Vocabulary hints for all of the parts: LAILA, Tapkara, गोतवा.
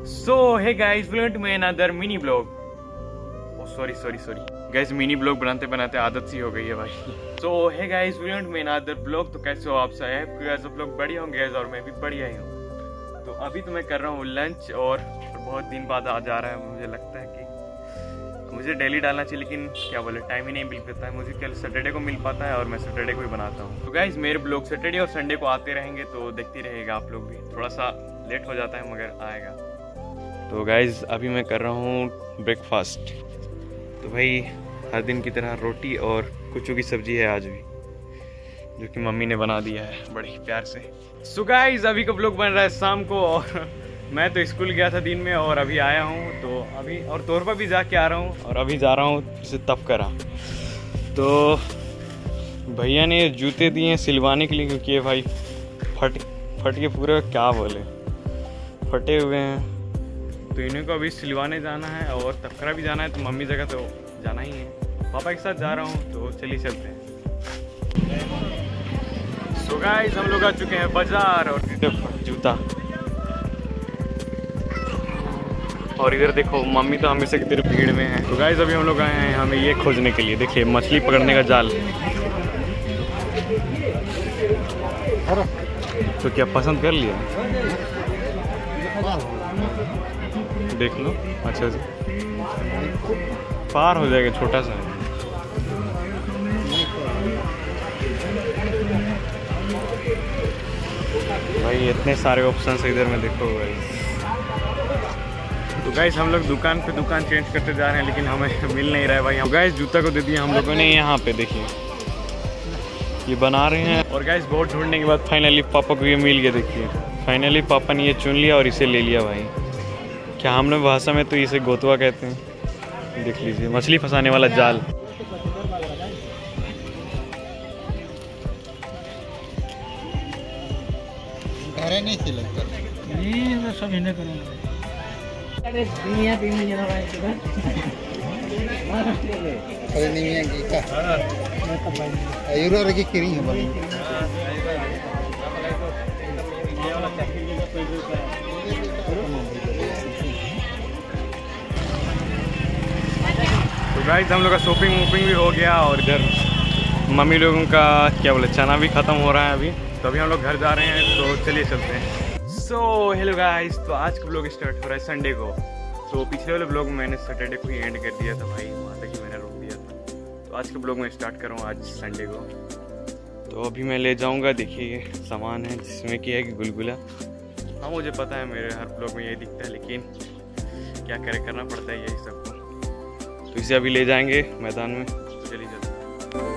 So hey guys, welcome to another mini blog. Sorry guys, mini blog बनाते बनाते आदत सी हो गई है भाई। So hey guys, welcome to another blog. तो कैसे हो आप सब लोग? बढ़िया होंगे गाइस, और मैं भी बढ़िया ही हूँ। तो अभी तो मैं कर रहा हूँ लंच, और बहुत दिन बाद आज आ रहा है। मुझे लगता है कि मुझे डेली डालना चाहिए, लेकिन क्या बोले, टाइम ही नहीं मिल पाता है मुझे। कल सैटरडे को मिल पाता है और मैं सैटरडे को ही बनाता हूँ। तो गाइस, मेरे ब्लॉग सैटरडे और संडे को आते रहेंगे, तो देखते रहेगा आप लोग भी। थोड़ा सा लेट हो जाता है मगर आएगा। तो गाइज़, अभी मैं कर रहा हूँ ब्रेकफास्ट। तो भाई हर दिन की तरह रोटी और कुचू की सब्ज़ी है आज भी, जो कि मम्मी ने बना दिया है बड़े प्यार से। सो गाइज़, अभी का ब्लॉग बन रहा है शाम को, और मैं तो स्कूल गया था दिन में और अभी आया हूँ। तो अभी और तौर पर भी जाके आ रहा हूँ, और अभी जा रहा हूँ फिर से तपकरा। तो भैया ने जूते दिए हैं सिलवाने के लिए, क्योंकि ये भाई फट के पूरे क्या बोले फटे हुए हैं। तो इन्हीं को अभी सिलवाने जाना है और तपकरा भी जाना है। तो मम्मी जगह तो जाना ही है, पापा के साथ जा रहा हूँ, तो चलिए चलते हैं। सो गाइस, हम लोग आ चुके हैं बाजार, और जूता, और इधर देखो मम्मी तो हमेशा की तरह भीड़ में है। तो गाइस, अभी हम लोग आए हैं हमें ये खोजने के लिए। देखिए, मछली पकड़ने का जाल। तो क्या पसंद कर लिया? देख लो अच्छा से, पार हो जाएगा छोटा सा। भाई इतने सारे ऑप्शंस इधर में देखो गाइस। तो गाइस, हम लोग दुकान पे दुकान चेंज करते जा रहे हैं, लेकिन हमें मिल नहीं रहा है भाई। हम गाइस जूता को दे दिया हम लोगों ने यहाँ पे, देखिए ये बना रहे हैं। और गाइस, बहुत ढूंढने के बाद फाइनली पापा को ये मिल गया। देखिए फाइनली पापा ने ये चुन लिया और इसे ले लिया भाई। क्या हम लोग भाषा में तो इसे गोतवा कहते हैं। देख लीजिए, मछली फंसाने वाला जाल। गाइस, हम लोग का शॉपिंग वोपिंग भी हो गया, और इधर मम्मी लोगों का क्या बोले चना भी ख़त्म हो रहा है अभी। तो अभी हम लोग घर जा रहे हैं, तो चलिए चलते हैं। सो हेलो गाइस, तो आज का ब्लॉग स्टार्ट हो रहा है संडे को। तो पिछले वाले ब्लॉग मैंने सैटरडे को ही एंड कर दिया था भाई, वहाँ तक ही मैंने रोक दिया था। तो आज का ब्लॉग मैं स्टार्ट कर रहा हूँ आज संडे को। तो अभी मैं ले जाऊँगा, देखिए सामान है जिसमें कि है कि गुलगुला। हाँ मुझे पता है, मेरे हर ब्लॉग में यही दिखता है, लेकिन क्या करना पड़ता है यही सब। तो इसे अभी ले जाएंगे मैदान में, चलिए चलते हैं।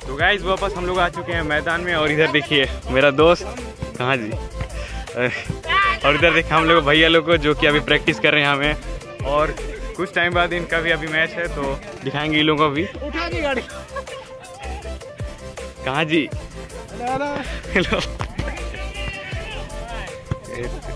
तो गाइस, वापस हम लोग आ चुके हैं मैदान में, और इधर देखिए मेरा दोस्त कहाँ जी, और इधर देखिए हम लोग भैया लोग को जो कि अभी प्रैक्टिस कर रहे हैं हमें। और कुछ टाइम बाद इनका भी अभी मैच है, तो दिखाएंगे इन लोगों को भी। उठा के गाड़ी कहाँ जी, हेलो।